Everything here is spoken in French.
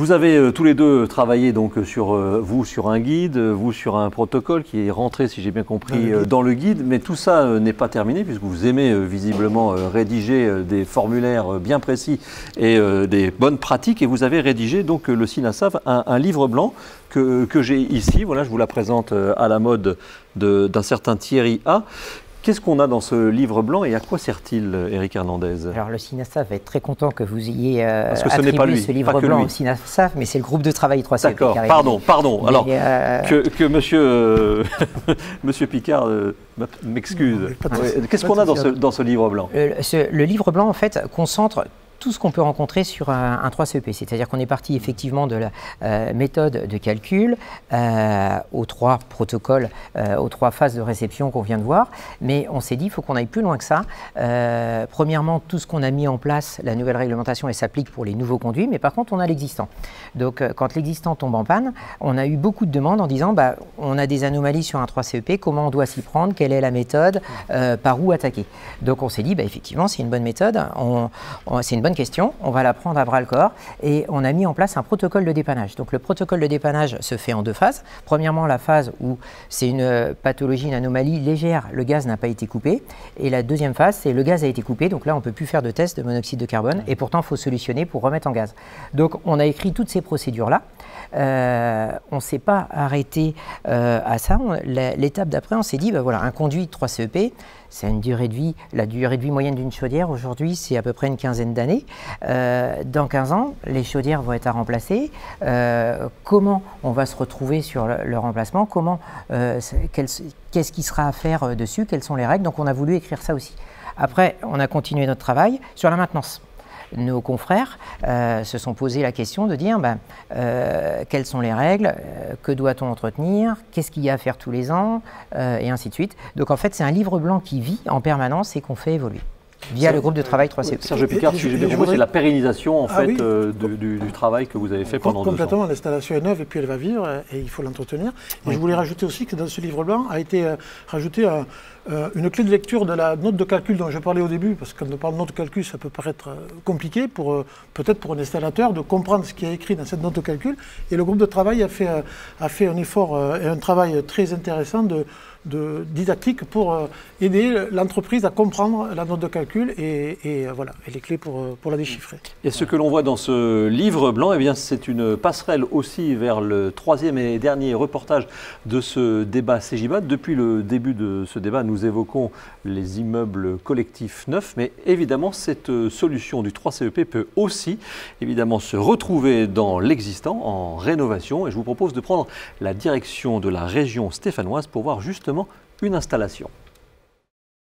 Vous avez tous les deux travaillé donc sur vous sur un guide, vous sur un protocole qui est rentré, si j'ai bien compris, dans le guide. Mais tout ça n'est pas terminé puisque vous aimez visiblement rédiger des formulaires bien précis et des bonnes pratiques. Et vous avez rédigé donc le SYNASAV, un livre blanc que j'ai ici. Voilà, je vous la présente à la mode d'un certain Thierry A. Qu'est-ce qu'on a dans ce livre blanc et à quoi sert-il, Eric Hernandez? Alors le SYNASAV va être très content que vous ayez attribué ce livre blanc au SYNASAV, mais c'est le groupe de travail 3CEP. D'accord, pardon. Alors que Monsieur Picard m'excuse. Qu'est-ce qu'on a dans ce livre blanc? Le livre blanc, en fait, concentre tout ce qu'on peut rencontrer sur un 3CEP, c'est-à-dire qu'on est parti effectivement de la méthode de calcul aux trois protocoles, aux trois phases de réception qu'on vient de voir, mais on s'est dit qu'il faut qu'on aille plus loin que ça. Premièrement, tout ce qu'on a mis en place, la nouvelle réglementation, elle s'applique pour les nouveaux conduits, mais par contre on a l'existant. Donc quand l'existant tombe en panne, on a eu beaucoup de demandes en disant bah, on a des anomalies sur un 3CEP, comment on doit s'y prendre, quelle est la méthode, par où attaquer. Donc on s'est dit bah, effectivement c'est une bonne méthode, c'est une bonne question, on va la prendre à bras le corps et on a mis en place un protocole de dépannage. Donc le protocole de dépannage se fait en deux phases. Premièrement, la phase où c'est une pathologie, une anomalie légère, le gaz n'a pas été coupé, et la deuxième phase c'est le gaz a été coupé, donc là on ne peut plus faire de test de monoxyde de carbone et pourtant il faut solutionner pour remettre en gaz. Donc on a écrit toutes ces procédures là, on ne s'est pas arrêté à ça. L'étape d'après on s'est dit bah voilà, un conduit 3CEP, c'est une durée de vie, la durée de vie moyenne d'une chaudière aujourd'hui c'est à peu près une quinzaine d'années. Dans 15 ans, les chaudières vont être à remplacer. Comment on va se retrouver sur le remplacement? Qu'est-ce qui sera à faire dessus? Quelles sont les règles? Donc on a voulu écrire ça aussi. Après, on a continué notre travail sur la maintenance. Nos confrères se sont posé la question de dire ben, quelles sont les règles, que doit-on entretenir, qu'est-ce qu'il y a à faire tous les ans, et ainsi de suite. Donc en fait, c'est un livre blanc qui vit en permanence et qu'on fait évoluer via le groupe de travail 3CEP. Serge Picard, si j'ai bien compris, c'est la pérennisation en du travail que vous avez fait pendant 2 ans. Complètement, l'installation est neuve et puis elle va vivre et il faut l'entretenir. Oui. Et je voulais rajouter aussi que dans ce livre blanc a été rajouté une clé de lecture de la note de calcul dont je parlais au début, parce que quand on parle de note de calcul, ça peut paraître compliqué, peut-être pour un installateur, de comprendre ce qui est écrit dans cette note de calcul. Et le groupe de travail a fait un effort et un travail très intéressant de didactique pour aider l'entreprise à comprendre la note de calcul et les clés pour la déchiffrer. Et ce que l'on voit dans ce livre blanc, eh bien, c'est une passerelle aussi vers le troisième et dernier reportage de ce débat Cégibat. Depuis le début de ce débat, nous évoquons les immeubles collectifs neufs, mais évidemment cette solution du 3CEP peut aussi évidemment se retrouver dans l'existant, en rénovation. Et je vous propose de prendre la direction de la région stéphanoise pour voir justement une installation.